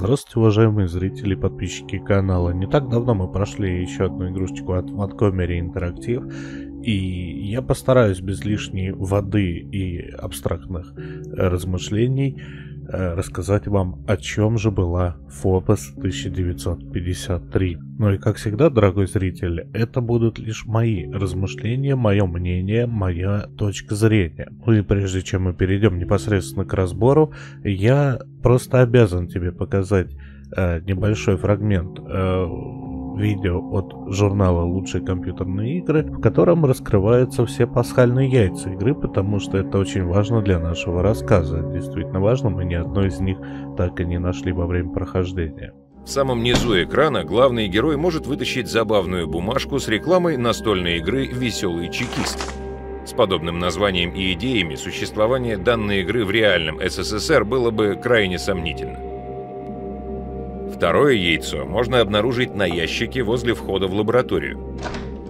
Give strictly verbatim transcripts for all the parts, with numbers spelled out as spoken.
Здравствуйте, уважаемые зрители и подписчики канала. Не так давно мы прошли еще одну игрушечку от Phantomery Interactive, и я постараюсь без лишней воды и абстрактных размышлений рассказать вам, о чем же была Фобос тысяча девятьсот пятьдесят три. Ну и как всегда, дорогой зритель, это будут лишь мои размышления, мое мнение, моя точка зрения. Ну и прежде чем мы перейдем непосредственно к разбору, я просто обязан тебе показать э, небольшой фрагмент э, видео от журнала «Лучшие компьютерные игры», в котором раскрываются все пасхальные яйца игры, потому что это очень важно для нашего рассказа. Действительно важно, мы ни одно из них так и не нашли во время прохождения. В самом низу экрана главный герой может вытащить забавную бумажку с рекламой настольной игры «Веселый чекист». С подобным названием и идеями существование данной игры в реальном СССР было бы крайне сомнительно. Второе яйцо можно обнаружить на ящике возле входа в лабораторию.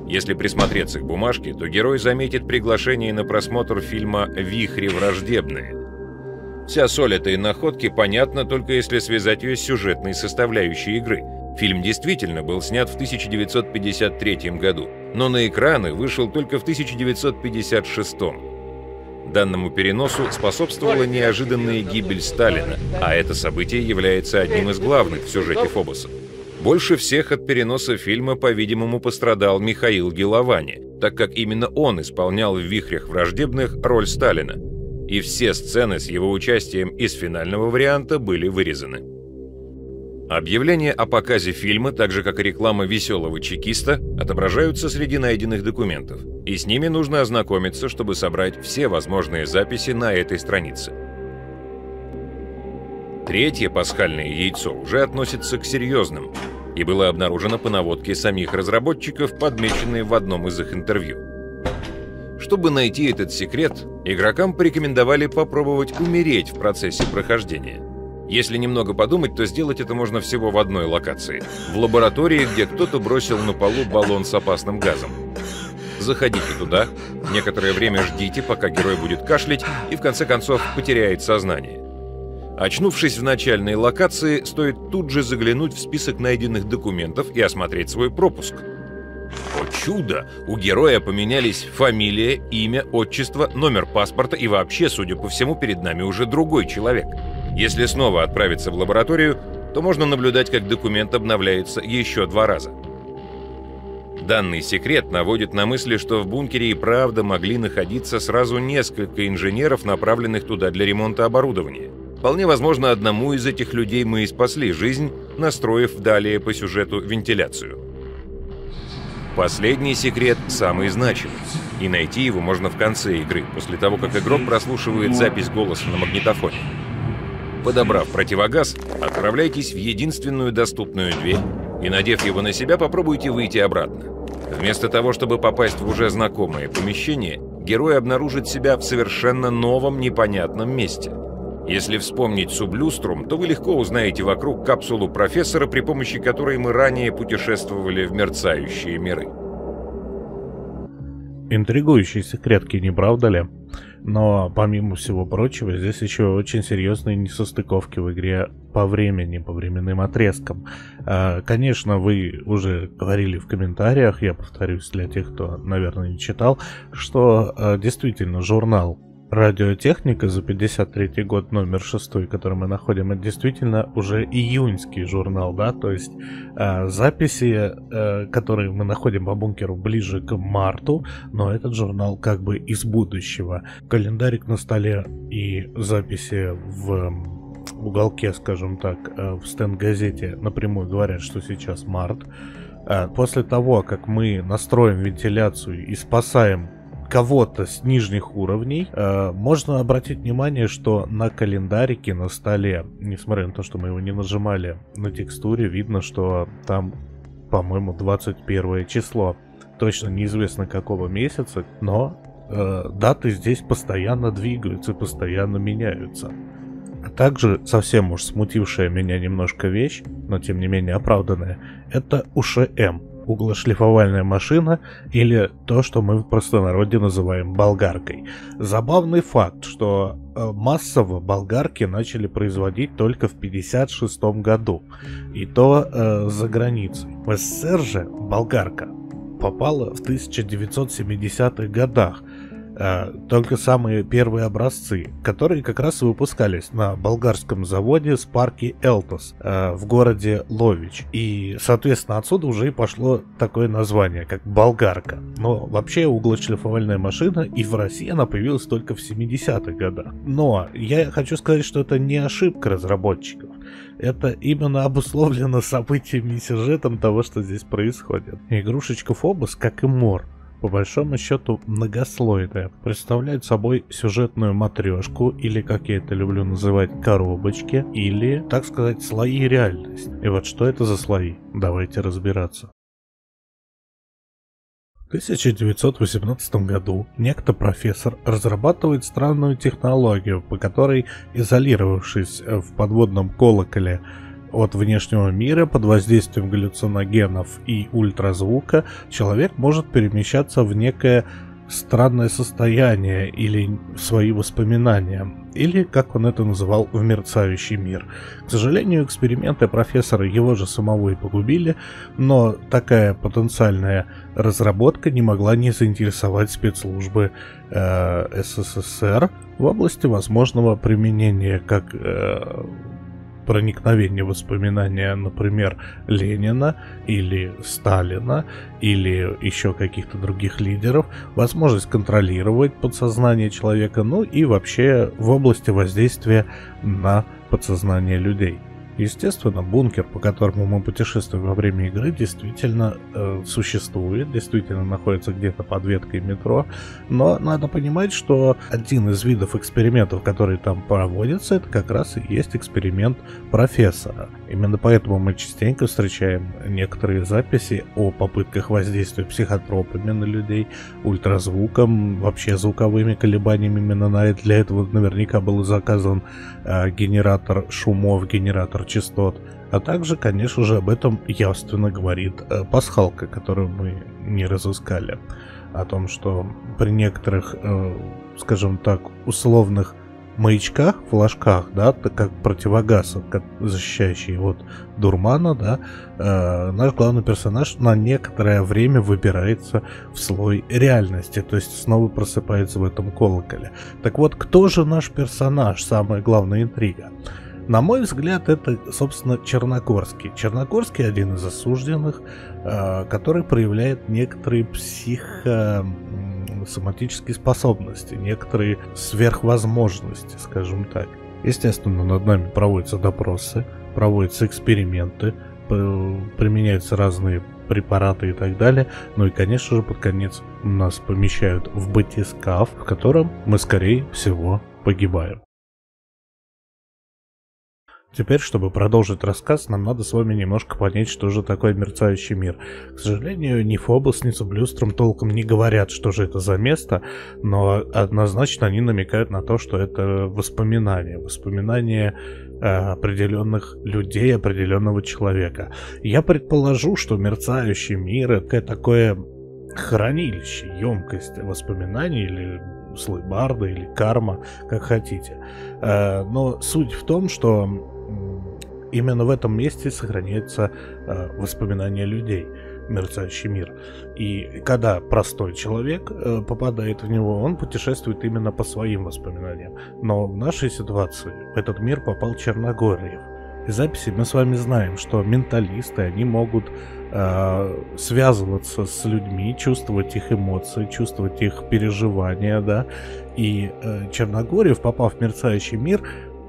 Если присмотреться к бумажке, то герой заметит приглашение на просмотр фильма «Вихри враждебные». Вся соль этой находки понятна только если связать ее с сюжетной составляющей игры. Фильм действительно был снят в тысяча девятьсот пятьдесят третьем году, но на экраны вышел только в тысяча девятьсот пятьдесят шестом. Данному переносу способствовала неожиданная гибель Сталина, а это событие является одним из главных в сюжете Фобоса. Больше всех от переноса фильма, по-видимому, пострадал Михаил Геловани, так как именно он исполнял в «Вихрях враждебных» роль Сталина, и все сцены с его участием из финального варианта были вырезаны. Объявления о показе фильма, так же как и реклама «Веселого чекиста», отображаются среди найденных документов, и с ними нужно ознакомиться, чтобы собрать все возможные записи на этой странице. Третье пасхальное яйцо уже относится к серьезным и было обнаружено по наводке самих разработчиков, подмеченной в одном из их интервью. Чтобы найти этот секрет, игрокам порекомендовали попробовать умереть в процессе прохождения. Если немного подумать, то сделать это можно всего в одной локации — в лаборатории, где кто-то бросил на полу баллон с опасным газом. Заходите туда, некоторое время ждите, пока герой будет кашлять и в конце концов потеряет сознание. Очнувшись в начальной локации, стоит тут же заглянуть в список найденных документов и осмотреть свой пропуск. О чудо! У героя поменялись фамилия, имя, отчество, номер паспорта и вообще, судя по всему, перед нами уже другой человек. Если снова отправиться в лабораторию, то можно наблюдать, как документ обновляется еще два раза. Данный секрет наводит на мысли, что в бункере и правда могли находиться сразу несколько инженеров, направленных туда для ремонта оборудования. Вполне возможно, одному из этих людей мы и спасли жизнь, настроив далее по сюжету вентиляцию. Последний секрет самый значимый, и найти его можно в конце игры, после того, как игрок прослушивает запись голоса на магнитофоне. Подобрав противогаз, отправляйтесь в единственную доступную дверь и, надев его на себя, попробуйте выйти обратно. Вместо того, чтобы попасть в уже знакомое помещение, герой обнаружит себя в совершенно новом, непонятном месте. Если вспомнить Sublustrum, то вы легко узнаете вокруг капсулу профессора, при помощи которой мы ранее путешествовали в мерцающие миры. Интригующие секретки, не правда ли? Но, помимо всего прочего, здесь еще очень серьезные несостыковки в игре по времени, по временным отрезкам. Конечно, вы уже говорили в комментариях, я повторюсь для тех, кто, наверное, не читал, что действительно журнал «Радиотехника» за пятьдесят третий год, номер шестой, который мы находим, это действительно уже июньский журнал, да, то есть э, записи, э, которые мы находим по бункеру ближе к марту, но этот журнал как бы из будущего. Календарик на столе и записи в... в уголке, скажем так, в стенд-газете напрямую говорят, что сейчас март. После того, как мы настроим вентиляцию и спасаем кого-то с нижних уровней, э, можно обратить внимание, что на календарике на столе, несмотря на то, что мы его не нажимали, на текстуре видно, что там, по-моему, двадцать первое число. Точно неизвестно какого месяца, но э, даты здесь постоянно двигаются, постоянно меняются. А также, совсем уж смутившая меня немножко вещь, но тем не менее оправданная, это У Ш М. углошлифовальная машина, или то, что мы в простонародье называем болгаркой. Забавный факт, что массово болгарки начали производить только в пятьдесят шестом году, и то э, за границей. В СССР же болгарка попала в тысяча девятьсот семидесятых годах. Только самые первые образцы, которые как раз и выпускались на болгарском заводе с парки Элтос в городе Лович. И, соответственно, отсюда уже и пошло такое название, как болгарка. Но вообще углошлифовальная машина и в России она появилась только в семидесятых годах. Но я хочу сказать, что это не ошибка разработчиков. Это именно обусловлено событиями и сюжетом того, что здесь происходит. Игрушечка Фобос, как и Мор, по большому счету многослойная, представляет собой сюжетную матрешку, или, как я это люблю называть, коробочки, или, так сказать, слои реальности. И вот что это за слои? Давайте разбираться. В тысяча девятьсот восемнадцатом году некто профессор разрабатывает странную технологию, по которой, изолировавшись в подводном колоколе от внешнего мира под воздействием галлюциногенов и ультразвука, человек может перемещаться в некое странное состояние или в свои воспоминания, или, как он это называл, в мерцающий мир. К сожалению, эксперименты профессора его же самого и погубили, но такая потенциальная разработка не могла не заинтересовать спецслужбы э, СССР в области возможного применения как... Э, проникновение в воспоминания, например, Ленина или Сталина или еще каких-то других лидеров, возможность контролировать подсознание человека, ну и вообще в области воздействия на подсознание людей. Естественно, бункер, по которому мы путешествуем во время игры, действительно э, существует, действительно находится где-то под веткой метро, но надо понимать, что один из видов экспериментов, которые там проводятся, это как раз и есть эксперимент профессора. Именно поэтому мы частенько встречаем некоторые записи о попытках воздействия психотропами на людей, ультразвуком, вообще звуковыми колебаниями. Именно для этого наверняка был заказан э, генератор шумов, генератор частот, а также, конечно же, об этом явственно говорит э, пасхалка, которую мы не разыскали, о том, что при некоторых, э, скажем так, условных маячках, флажках, да, так как противогаз, как защищающий от дурмана, да, э, наш главный персонаж на некоторое время выбирается в слой реальности, то есть снова просыпается в этом колоколе. Так вот, кто же наш персонаж? Самая главная интрига. На мой взгляд, это, собственно, Черногорский. Черногорский один из осужденных, э, который проявляет некоторые психо... соматические способности, некоторые сверхвозможности, скажем так. Естественно, над нами проводятся допросы, проводятся эксперименты, применяются разные препараты и так далее. Ну и, конечно же, под конец нас помещают в батискаф, в котором мы, скорее всего, погибаем. Теперь, чтобы продолжить рассказ, нам надо с вами немножко понять, что же такое мерцающий мир. К сожалению, ни Фобос, ни Sublustrum толком не говорят, что же это за место, но однозначно они намекают на то, что это воспоминания, воспоминания э, определенных людей, определенного человека. Я предположу, что мерцающий мир — это такое хранилище, емкость воспоминаний или... слойбарда или карма, как хотите. Но суть в том, что именно в этом месте сохраняются воспоминания людей, мерцающий мир. И когда простой человек попадает в него, он путешествует именно по своим воспоминаниям. Но в нашей ситуации в этот мир попал Черногорьев. Из записи мы с вами знаем, что менталисты, они могут э, связываться с людьми, чувствовать их эмоции, чувствовать их переживания, да, и э, Черногорьев, попав в мерцающий мир,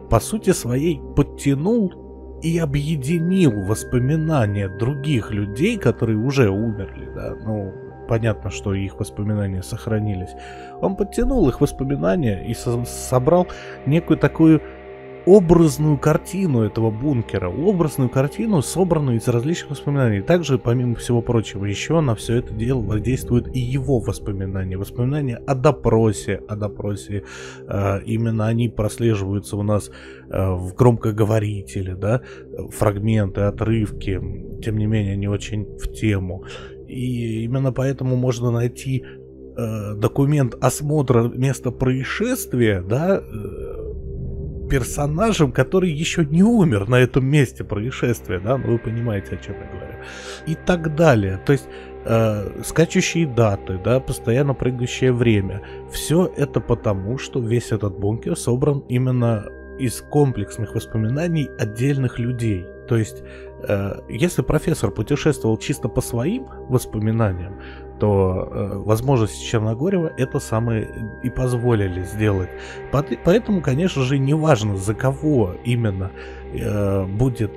по сути своей подтянул и объединил воспоминания других людей, которые уже умерли, да, ну... Понятно, что их воспоминания сохранились. Он подтянул их воспоминания и со- собрал некую такую... образную картину этого бункера, образную картину, собранную из различных воспоминаний. Также, помимо всего прочего, еще на все это дело воздействуют и его воспоминания, воспоминания о допросе, о допросе. Э, именно они прослеживаются у нас э, в громкоговорителе, да, фрагменты, отрывки, тем не менее, не очень в тему. И именно поэтому можно найти э, документ осмотра места происшествия, да, э, персонажем, который еще не умер на этом месте происшествия, да, ну, вы понимаете, о чем я говорю, и так далее. То есть э, скачущие даты, да, постоянно прыгающее время. Все это потому, что весь этот бункер собран именно из комплексных воспоминаний отдельных людей. То есть, э, если профессор путешествовал чисто по своим воспоминаниям, то э, возможности Черногорьева это самое и позволили сделать. По- поэтому, конечно же, неважно, за кого именно э, будет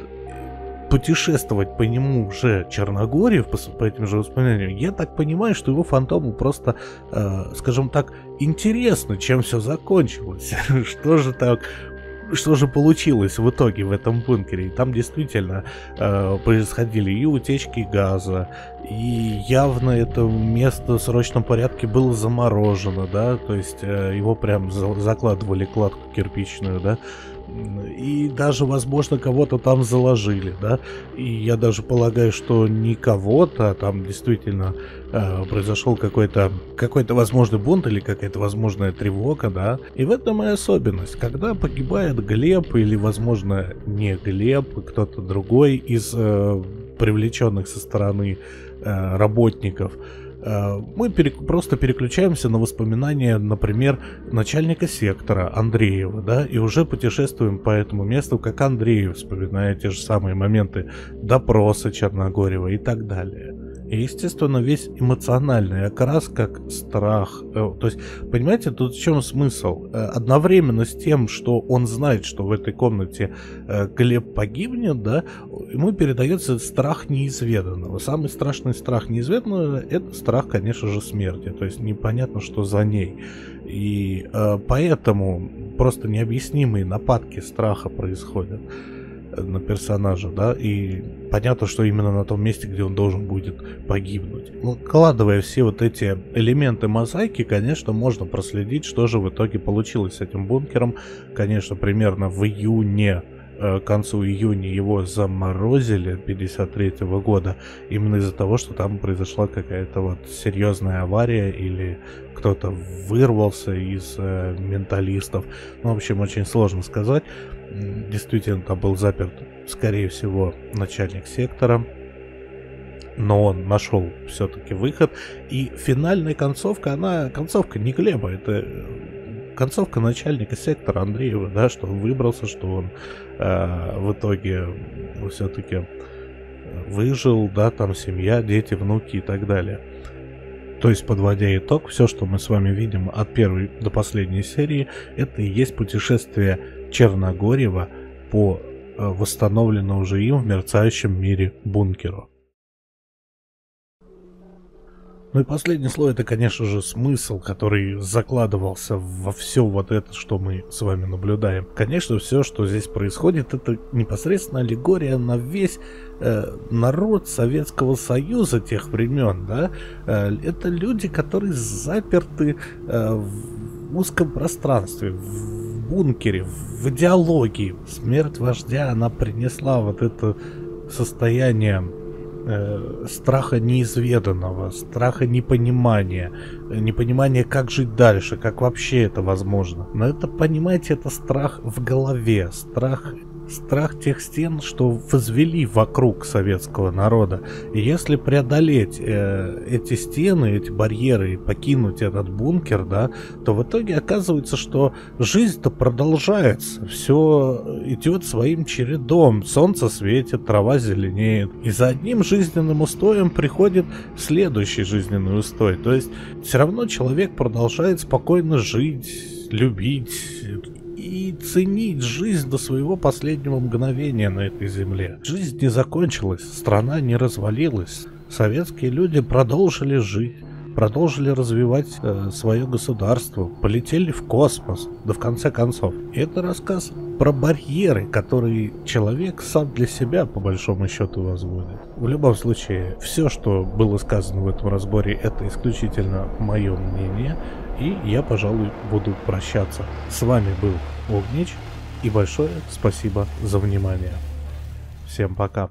путешествовать по нему уже Черногорьев, по, по этим же воспоминаниям, я так понимаю, что его фантому просто, э, скажем так, интересно, чем все закончилось. Что же так... Что же получилось в итоге в этом бункере? И там действительно э, происходили и утечки газа, и явно это место в срочном порядке было заморожено, да, то есть э, его прям за- закладывали кладку кирпичную, да, и даже, возможно, кого-то там заложили, да, и я даже полагаю, что не кого-то, а там действительно э, произошел какой-то, какой-то возможный бунт или какая-то возможная тревога, да, и в этом и особенность, когда погибает Глеб или, возможно, не Глеб, кто-то другой из э, привлеченных со стороны э, работников, мы перек- просто переключаемся на воспоминания, например, начальника сектора Андреева, да, и уже путешествуем по этому месту, как Андреев, вспоминая те же самые моменты допроса Черногорьева и так далее. И, естественно, весь эмоциональный окрас, как страх. То есть, понимаете, тут в чем смысл? Одновременно с тем, что он знает, что в этой комнате Глеб погибнет, да, ему передается страх неизведанного. Самый страшный страх неизведанного – это страх, конечно же, смерти. То есть, непонятно, что за ней. И поэтому просто необъяснимые нападки страха происходят на персонажа, да, и понятно, что именно на том месте, где он должен будет погибнуть. Вкладывая все вот эти элементы мозаики, конечно, можно проследить, что же в итоге получилось с этим бункером. Конечно, примерно в июне, к концу июня его заморозили пятьдесят третьего года, именно из-за того, что там произошла какая-то вот серьезная авария или кто-то вырвался из э, менталистов. Ну, в общем, очень сложно сказать. Действительно, там был заперт, скорее всего, начальник сектора. Но он нашел все-таки выход. И финальная концовка, она концовка не Глеба, это концовка начальника сектора Андреева, да, что он выбрался, что он э, в итоге все-таки выжил, да, там семья, дети, внуки и так далее. То есть, подводя итог, все, что мы с вами видим от первой до последней серии, это и есть путешествие Черногорьева по восстановленному уже им в мерцающем мире бункеру. Ну и последний слой — это, конечно же, смысл, который закладывался во все вот это, что мы с вами наблюдаем. Конечно, все, что здесь происходит, это непосредственно аллегория на весь э, народ Советского Союза тех времен, да? Э, это люди, которые заперты э, в узком пространстве, в бункере, в идеологии. Смерть вождя, она принесла вот это состояние страха неизведанного, страха непонимания, непонимания, как жить дальше, как вообще это возможно. Но это, понимаете, это страх в голове, страх, страх тех стен, что возвели вокруг советского народа. И если преодолеть э, эти стены, эти барьеры и покинуть этот бункер, да, то в итоге оказывается, что жизнь-то продолжается, все идет своим чередом, солнце светит, трава зеленеет, и за одним жизненным устоем приходит следующий жизненный устой. То есть все равно человек продолжает спокойно жить, любить и ценить жизнь до своего последнего мгновения на этой земле. Жизнь не закончилась, страна не развалилась. Советские люди продолжили жить, продолжили развивать э, свое государство, полетели в космос, да в конце концов. И это рассказ про барьеры, которые человек сам для себя, по большому счету, возводит. В любом случае, все, что было сказано в этом разборе, это исключительно мое мнение. И я, пожалуй, буду прощаться. С вами был Огнич, и большое спасибо за внимание. Всем пока.